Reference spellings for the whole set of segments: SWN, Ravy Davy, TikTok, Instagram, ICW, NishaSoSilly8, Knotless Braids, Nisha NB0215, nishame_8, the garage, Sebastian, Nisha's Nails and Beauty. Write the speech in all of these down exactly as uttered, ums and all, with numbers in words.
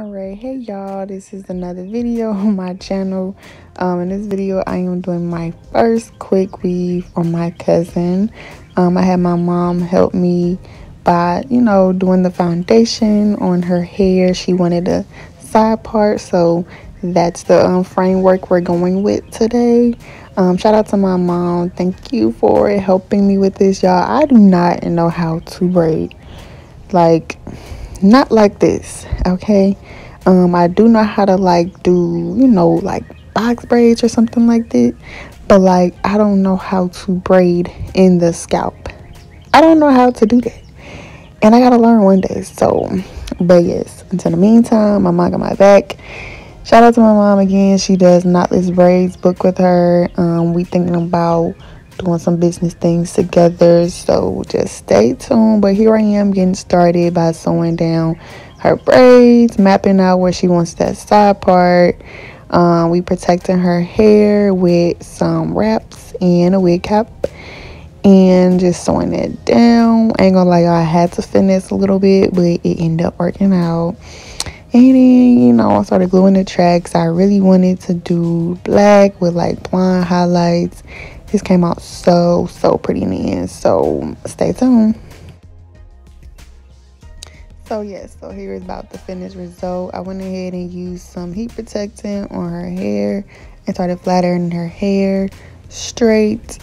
All right, hey y'all, this is another video on my channel. Um in this video I am doing my first quick weave on my cousin. um I had my mom help me by, you know, doing the foundation on her hair. She wanted a side part, so that's the um, framework we're going with today. Um shout out to my mom, thank you for helping me with this, y'all. I do not know how to braid, like not like this, okay? um I do know how to like do, you know, like box braids or something like that, but like I don't know how to braid in the scalp. I don't know how to do that, and I gotta learn one day. So but yes, until the meantime, my mom got my back. Shout out to my mom again. She does Knotless Braids, book with her. Um we thinking about doing some business things together, so just stay tuned. But here I am getting started by sewing down her braids, mapping out where she wants that side part. Um we protecting her hair with some wraps and a wig cap and just sewing it down. I ain't gonna lie, I had to finesse a little bit, but it ended up working out. And then, you know, I started gluing the tracks. I really wanted to do black with like blonde highlights. This came out so so pretty in the end, so stay tuned. So yes, so here is about the finished result. I went ahead and used some heat protectant on her hair and started flattering her hair straight.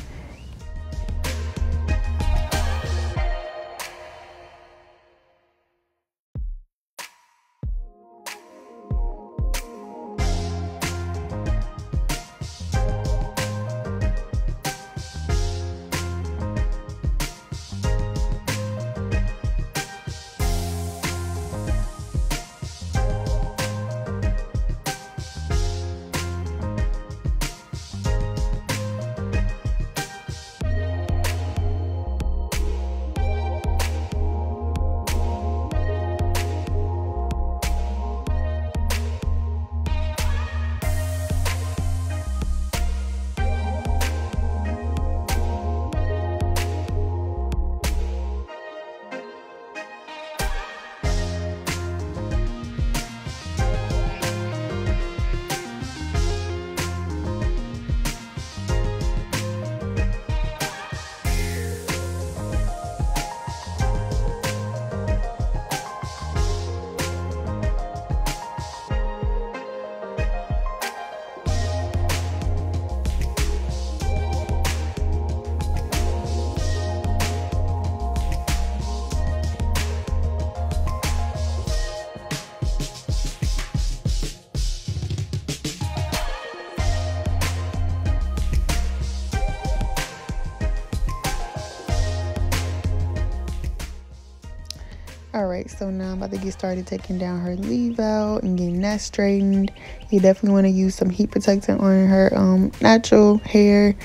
Alright, so now I'm about to get started taking down her leave out and getting that straightened. You definitely want to use some heat protectant on her um, natural hair.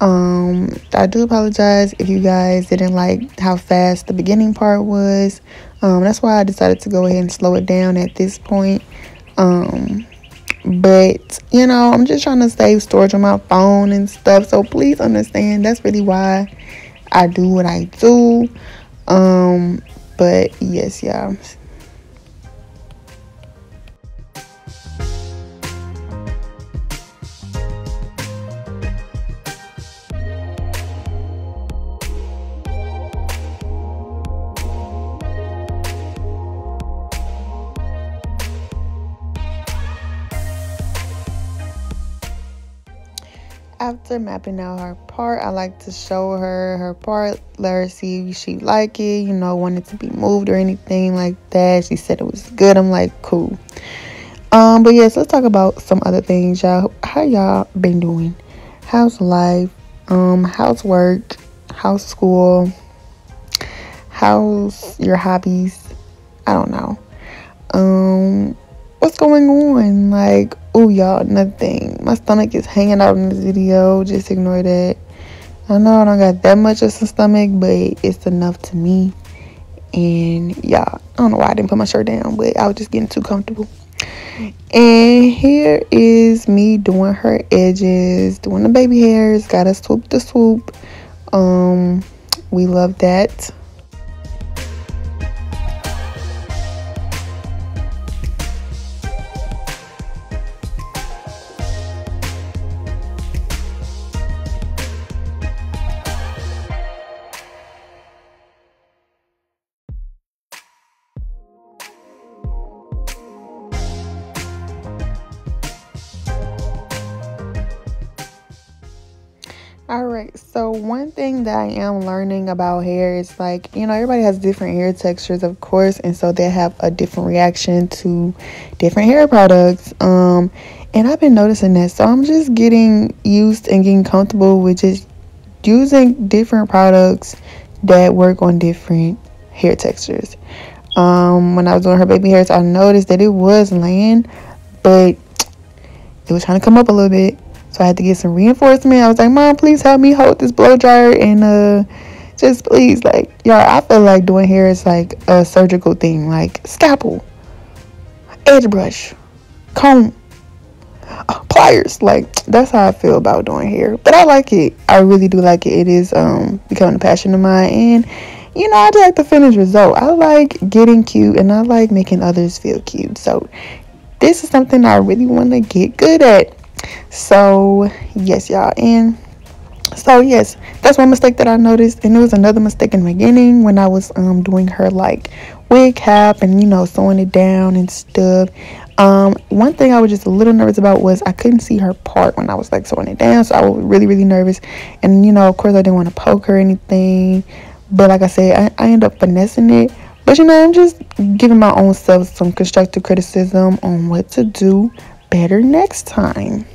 Um, I do apologize if you guys didn't like how fast the beginning part was. Um, that's why I decided to go ahead and slow it down at this point. Um, but, you know, I'm just trying to save storage on my phone and stuff. So please understand, that's really why I do what I do. Um... But yes, y'all. After mapping out her part, I like to show her her part, let her see if she like it, you know, wanted to be moved or anything like that. She said it was good. I'm like, cool. Um, but yes, let's talk about some other things, y'all. How y'all been doing? How's life? Um, how's work? How's school? How's your hobbies? I don't know. Um, what's going on? Like, oh y'all, nothing. My stomach is hanging out in this video, just ignore that. I know I don't got that much of a stomach, but it's enough to me. And y'all, I don't know why I didn't put my shirt down, but I was just getting too comfortable. And here is me doing her edges, doing the baby hairs. Gotta swoop the swoop. Um we love that. All right, so one thing that I am learning about hair is, like, you know, everybody has different hair textures, of course, and so they have a different reaction to different hair products. Um, and I've been noticing that, so I'm just getting used and getting comfortable with just using different products that work on different hair textures. Um, when I was doing her baby hairs, I noticed that it was laying, but it was trying to come up a little bit. So I had to get some reinforcement. I was like, Mom, please help me hold this blow dryer. And uh, just please, like, y'all, I feel like doing hair is like a surgical thing. Like scalpel, edge brush, comb, uh, pliers. Like, that's how I feel about doing hair. But I like it. I really do like it. It is um, becoming a passion of mine. And, you know, I just like the finished result. I like getting cute and I like making others feel cute. So this is something I really want to get good at. So yes, y'all, and so yes, that's one mistake that I noticed. And there was another mistake in the beginning when I was um doing her like wig cap and, you know, sewing it down and stuff. Um one thing I was just a little nervous about was I couldn't see her part when I was like sewing it down, so I was really really nervous. And, you know, of course I didn't want to poke her or anything, but like I said, I, I ended up finessing it. But, you know, I'm just giving my own self some constructive criticism on what to do better next time.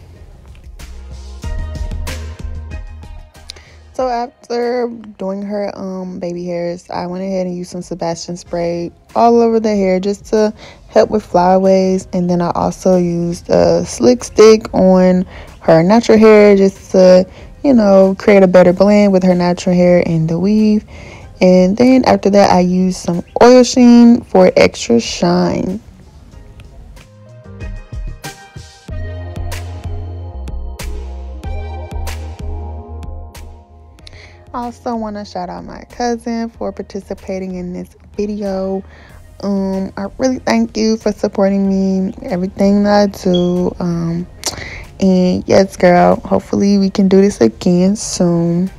So after doing her um baby hairs, I went ahead and used some Sebastian spray all over the hair just to help with flyaways. And then I also used a slick stick on her natural hair just to, you know, create a better blend with her natural hair and the weave. And then after that, I used some oil sheen for extra shine. Also want to shout out my cousin for participating in this video. um I really thank you for supporting me, everything that I do. Um and yes, girl, hopefully we can do this again soon.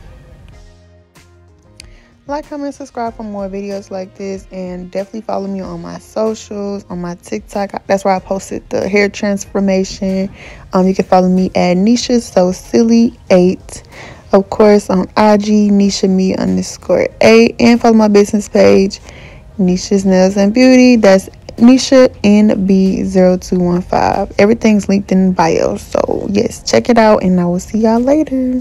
Like, comment, subscribe for more videos like this, and definitely follow me on my socials, on my TikTok. That's where I posted the hair transformation. Um you can follow me at Nisha So Silly eight. Of course, on I G, Nisha Me underscore eight, and follow my business page, Nisha's Nails and Beauty. That's Nisha N B zero two one five. Everything's linked in bio. So yes, check it out, and I will see y'all later.